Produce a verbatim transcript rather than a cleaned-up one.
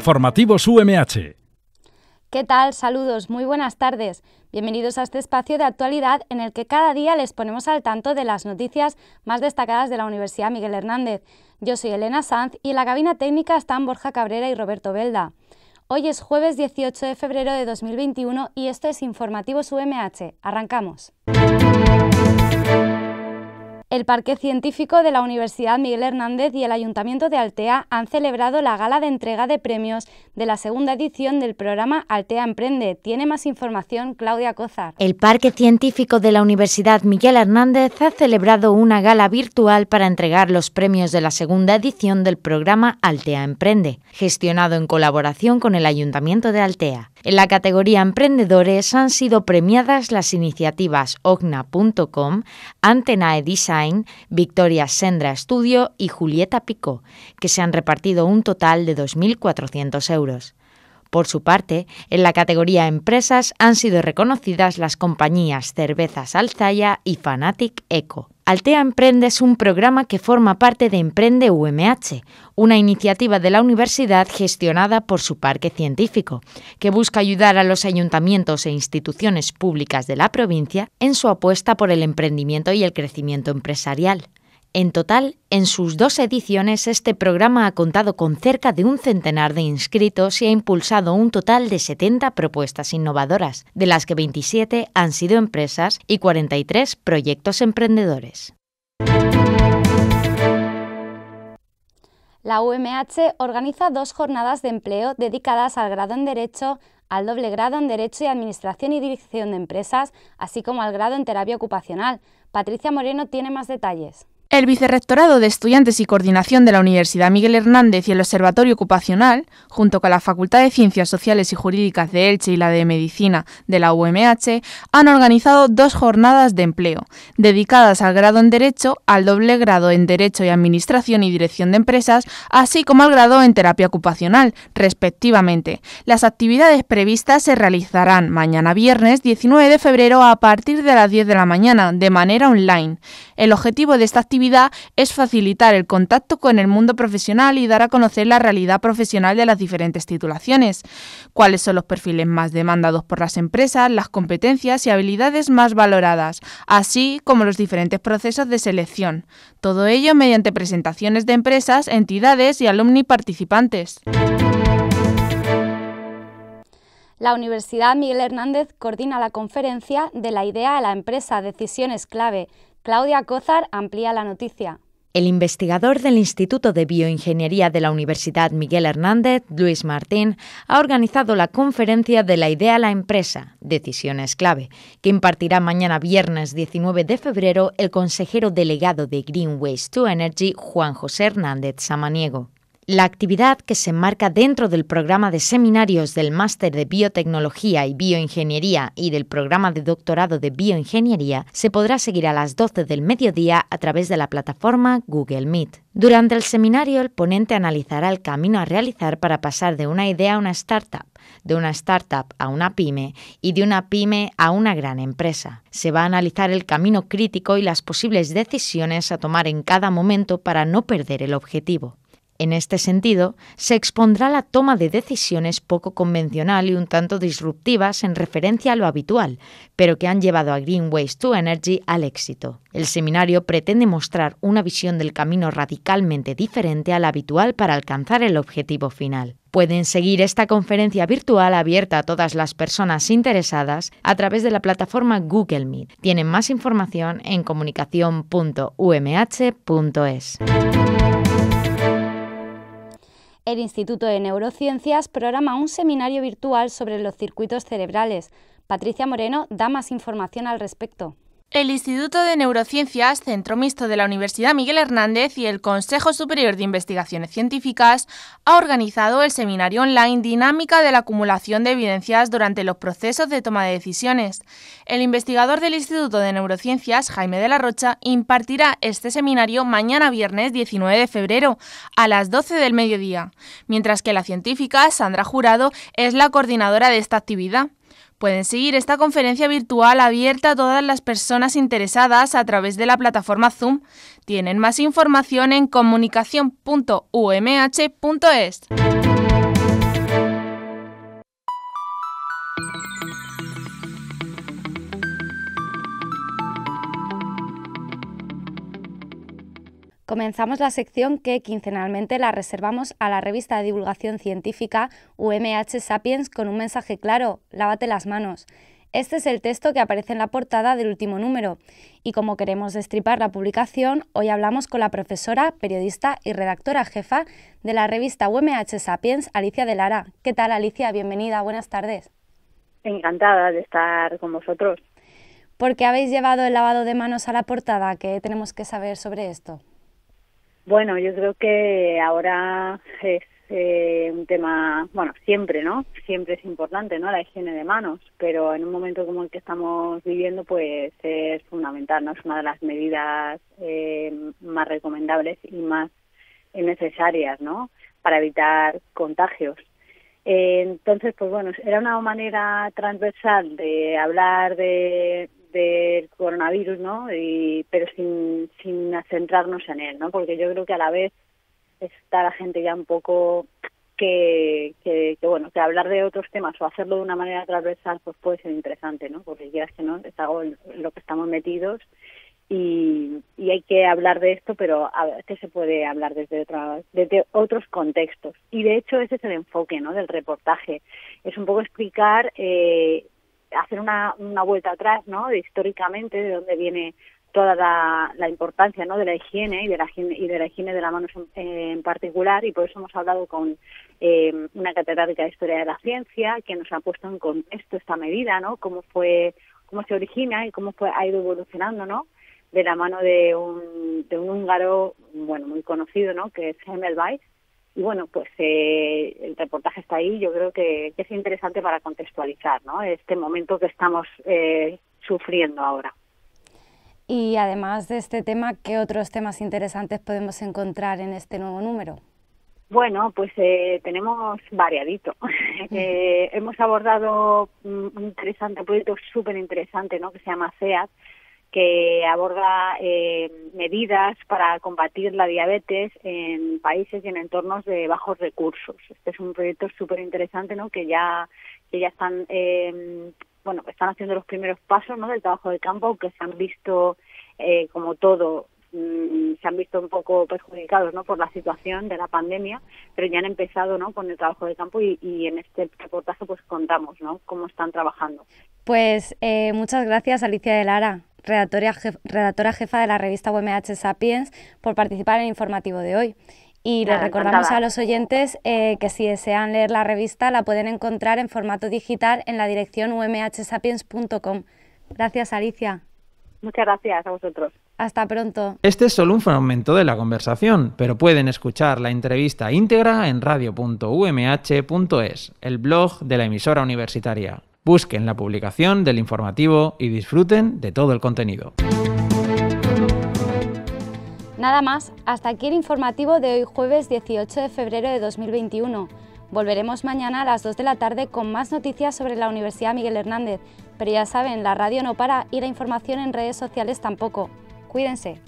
Informativos U M H. ¿Qué tal? Saludos, muy buenas tardes. Bienvenidos a este espacio de actualidad en el que cada día les ponemos al tanto de las noticias más destacadas de la Universidad Miguel Hernández. Yo soy Elena Sanz y en la cabina técnica están Borja Cabrera y Roberto Velda. Hoy es jueves dieciocho de febrero de dos mil veintiuno y esto es Informativos U M H. Arrancamos. El Parque Científico de la Universidad Miguel Hernández y el Ayuntamiento de Altea han celebrado la gala de entrega de premios de la segunda edición del programa Altea Emprende. Tiene más información Claudia Cózar. El Parque Científico de la Universidad Miguel Hernández ha celebrado una gala virtual para entregar los premios de la segunda edición del programa Altea Emprende, gestionado en colaboración con el Ayuntamiento de Altea. En la categoría Emprendedores han sido premiadas las iniciativas Ogna punto com, Antenae Design, Victoria Sendra Studio y Julieta Picó, que se han repartido un total de dos mil cuatrocientos euros. Por su parte, en la categoría Empresas han sido reconocidas las compañías Cervezas Alzaya y Fanatic Eco. Altea Emprende es un programa que forma parte de Emprende U M H, una iniciativa de la universidad gestionada por su parque científico, que busca ayudar a los ayuntamientos e instituciones públicas de la provincia en su apuesta por el emprendimiento y el crecimiento empresarial. En total, en sus dos ediciones, este programa ha contado con cerca de un centenar de inscritos y ha impulsado un total de setenta propuestas innovadoras, de las que veintisiete han sido empresas y cuarenta y tres proyectos emprendedores. La U M H organiza dos jornadas de empleo dedicadas al grado en Derecho, al doble grado en Derecho y Administración y Dirección de Empresas, así como al grado en Terapia Ocupacional. Patricia Moreno tiene más detalles. El Vicerrectorado de Estudiantes y Coordinación de la Universidad Miguel Hernández y el Observatorio Ocupacional, junto con la Facultad de Ciencias Sociales y Jurídicas de Elche y la de Medicina de la U M H, han organizado dos jornadas de empleo, dedicadas al grado en Derecho, al doble grado en Derecho y Administración y Dirección de Empresas, así como al grado en Terapia Ocupacional, respectivamente. Las actividades previstas se realizarán mañana viernes diecinueve de febrero a partir de las diez de la mañana, de manera online. El objetivo de esta actividad es facilitar el contacto con el mundo profesional y dar a conocer la realidad profesional de las diferentes titulaciones, cuáles son los perfiles más demandados por las empresas, las competencias y habilidades más valoradas, así como los diferentes procesos de selección. Todo ello mediante presentaciones de empresas, entidades y alumni participantes. La Universidad Miguel Hernández coordina la conferencia de la idea a la empresa, decisiones clave. Claudia Cózar amplía la noticia. El investigador del Instituto de Bioingeniería de la Universidad Miguel Hernández, Luis Martín, ha organizado la conferencia de la idea a la empresa, decisiones clave, que impartirá mañana viernes diecinueve de febrero el consejero delegado de Green Waste to Energy, Juan José Hernández Samaniego. La actividad, que se enmarca dentro del programa de seminarios del Máster de Biotecnología y Bioingeniería y del programa de doctorado de Bioingeniería, se podrá seguir a las doce del mediodía a través de la plataforma Google Meet. Durante el seminario, el ponente analizará el camino a realizar para pasar de una idea a una startup, de una startup a una pyme y de una pyme a una gran empresa. Se va a analizar el camino crítico y las posibles decisiones a tomar en cada momento para no perder el objetivo. En este sentido, se expondrá la toma de decisiones poco convencional y un tanto disruptivas en referencia a lo habitual, pero que han llevado a Green Waste to Energy al éxito. El seminario pretende mostrar una visión del camino radicalmente diferente a la habitual para alcanzar el objetivo final. Pueden seguir esta conferencia virtual abierta a todas las personas interesadas a través de la plataforma Google Meet. Tienen más información en comunicación punto u m h punto es. El Instituto de Neurociencias programa un seminario virtual sobre los circuitos cerebrales. Patricia Moreno da más información al respecto. El Instituto de Neurociencias, Centro Mixto de la Universidad Miguel Hernández y el Consejo Superior de Investigaciones Científicas ha organizado el seminario online Dinámica de la acumulación de evidencias durante los procesos de toma de decisiones. El investigador del Instituto de Neurociencias, Jaime de la Rocha, impartirá este seminario mañana viernes diecinueve de febrero a las doce del mediodía, mientras que la científica Sandra Jurado es la coordinadora de esta actividad. Pueden seguir esta conferencia virtual abierta a todas las personas interesadas a través de la plataforma Zoom. Tienen más información en comunicación punto u m h punto es. Comenzamos la sección que quincenalmente la reservamos a la revista de divulgación científica U M H Sapiens con un mensaje claro: lávate las manos. Este es el texto que aparece en la portada del último número y como queremos destripar la publicación, hoy hablamos con la profesora, periodista y redactora jefa de la revista U M H Sapiens, Alicia De Lara. ¿Qué tal, Alicia? Bienvenida, buenas tardes. Encantada de estar con vosotros. ¿Por qué habéis llevado el lavado de manos a la portada? ¿Qué tenemos que saber sobre esto? Bueno, yo creo que ahora es eh, un tema, bueno, siempre, ¿no? Siempre es importante, ¿no? La higiene de manos, pero en un momento como el que estamos viviendo, pues es fundamental, ¿no? Es una de las medidas eh, más recomendables y más necesarias, ¿no? Para evitar contagios. Eh, entonces, pues bueno, era una manera transversal de hablar de... del coronavirus, ¿no? Y, pero sin, sin centrarnos en él, ¿no? Porque yo creo que a la vez está la gente ya un poco que, que, que bueno, que hablar de otros temas o hacerlo de una manera transversal pues puede ser interesante, ¿no? Porque quieras que no, es algo en lo que estamos metidos y, y hay que hablar de esto, pero a veces se puede hablar desde, otra, desde otros contextos. Y de hecho ese es el enfoque, ¿no? Del reportaje. Es un poco explicar... Eh, hacer una, una vuelta atrás, ¿no? De, históricamente, de dónde viene toda la, la importancia, ¿no? De la higiene y de la higiene, y de la higiene de la mano en, eh, en particular, y por eso hemos hablado con eh, una catedrática de Historia de la Ciencia que nos ha puesto en contexto esta medida, ¿no? Cómo fue, cómo se origina y cómo fue, ha ido evolucionando, ¿no? De la mano de un, de un húngaro, bueno, muy conocido, ¿no? Que es Semmelweis. Y bueno, pues eh, el reportaje está ahí. Yo creo que, que es interesante para contextualizar, ¿no? Este momento que estamos eh, sufriendo ahora. Y además de este tema, ¿qué otros temas interesantes podemos encontrar en este nuevo número? Bueno, pues eh, tenemos variadito. eh, hemos abordado un interesante un proyecto súper interesante, ¿no? Que se llama C E A D, que aborda eh, medidas para combatir la diabetes en países y en entornos de bajos recursos. Este es un proyecto súper interesante, ¿no? Que ya que ya están eh, bueno están haciendo los primeros pasos, ¿no? Del trabajo de campo, aunque se han visto eh, como todo mmm, se han visto un poco perjudicados, ¿no? Por la situación de la pandemia, pero ya han empezado, ¿no? Con el trabajo de campo y, y en este reportaje pues contamos, ¿no? Cómo están trabajando. Pues eh, muchas gracias, Alicia De Lara, redactora jefa, redactora jefa de la revista U M H Sapiens, por participar en el informativo de hoy. Y les recordamos a los oyentes eh, que si desean leer la revista la pueden encontrar en formato digital en la dirección u m h sapiens punto com. Gracias, Alicia. Muchas gracias a vosotros. Hasta pronto. Este es solo un fragmento de la conversación, pero pueden escuchar la entrevista íntegra en radio punto u m h punto es, el blog de la emisora universitaria. Busquen la publicación del informativo y disfruten de todo el contenido. Nada más, hasta aquí el informativo de hoy jueves dieciocho de febrero de dos mil veintiuno. Volveremos mañana a las dos de la tarde con más noticias sobre la Universidad Miguel Hernández, pero ya saben, la radio no para y la información en redes sociales tampoco. Cuídense.